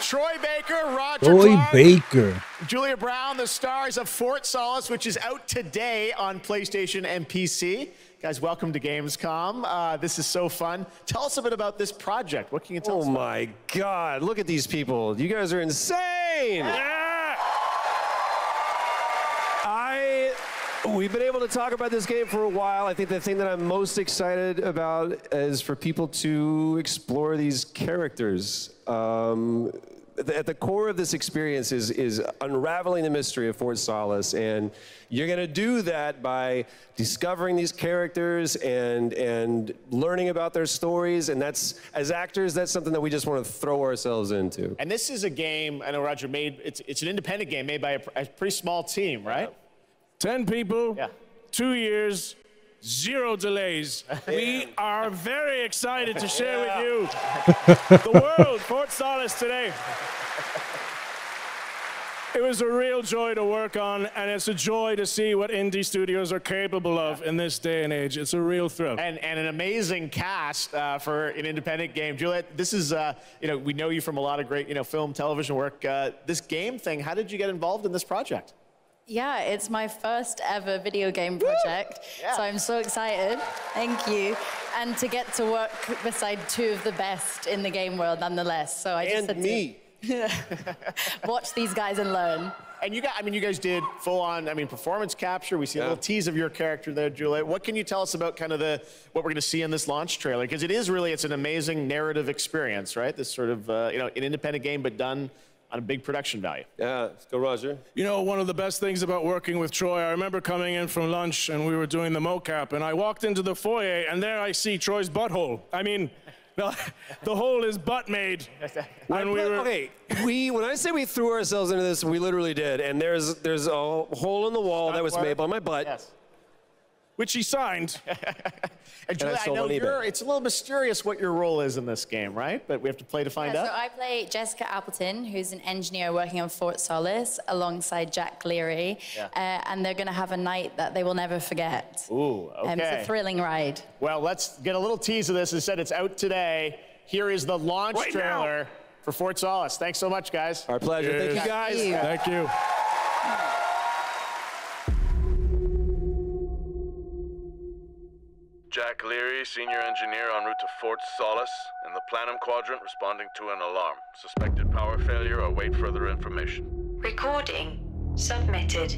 Troy Baker, Roger, Clark, Julia Brown, the stars of Fort Solis, which is out today on PlayStation and PC. Guys, welcome to Gamescom. This is so fun. Tell us a bit about this project. What can you tell us about? Oh my God, look at these people. You guys are insane. Yeah. We've been able to talk about this game for a while. I think the thing that I'm most excited about is for people to explore these characters. At the core of this experience is unraveling the mystery of Fort Solis, and you're going to do that by discovering these characters and learning about their stories, and that's, as actors, that's something that we just want to throw ourselves into. And this is a game, I know Roger made, it's an independent game made by a pretty small team, right? 10 people, 2 years, 0 delays. We are very excited to share with you the world, Fort Solis today. It was a real joy to work on, and it's a joy to see what indie studios are capable of in this day and age. It's a real thrill. And an amazing cast for an independent game. Juliette, this is, you know, we know you from a lot of great, you know, film, television work. This game thing, how did you get involved in this project? Yeah, it's my first ever video game project, so I'm so excited. Thank you. And to get to work beside two of the best in the game world, nonetheless. So I just said to watch these guys and learn. And you guys—I mean, you guys did full-on, I mean, performance capture. We see a little tease of your character there, Juliette. What can you tell us about kind of the what we're going to see in this launch trailer? Because it is really—it's an amazing narrative experience, right? This sort of, you know, an independent game, but done on a big production value. Yeah, let's go, Roger. You know, one of the best things about working with Troy, I remember coming in from lunch and we were doing the mocap, and I walked into the foyer and there I see Troy's butthole. I mean, the hole is butt-made. When I say we threw ourselves into this, we literally did. And there's a hole in the wall that was made by my butt. Yes. Which he signed. And Julia, I know it's a little mysterious what your role is in this game, right? But we have to play to find out. So I play Jessica Appleton, who's an engineer working on Fort Solis alongside Jack Leary. And they're going to have a night that they will never forget. Ooh, okay. It's a thrilling ride. Well, let's get a little tease of this. As I said, it's out today. Here is the launch trailer for Fort Solis. Thanks so much, guys. Our pleasure. Cheers. Thank you, guys. Thank you. Thank you. Jack Leary, senior engineer en route to Fort Solis, in the Planum Quadrant responding to an alarm. Suspected power failure, await further information. Recording submitted.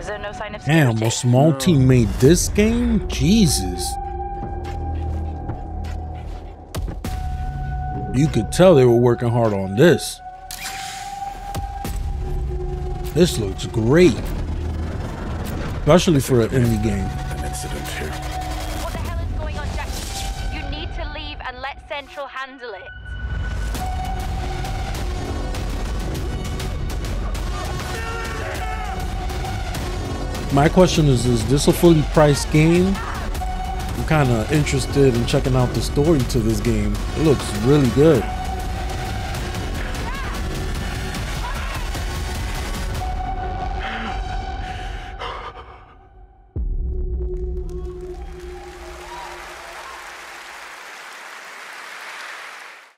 Is there no sign of security? Damn, a small team made this game? Jesus. You could tell they were working hard on this. This looks great. Especially for an indie game. An incident here. What the hell is going on, Jack? You need to leave and let Central handle it. My question is this a fully priced game? I'm kind of interested in checking out the story to this game. It looks really good.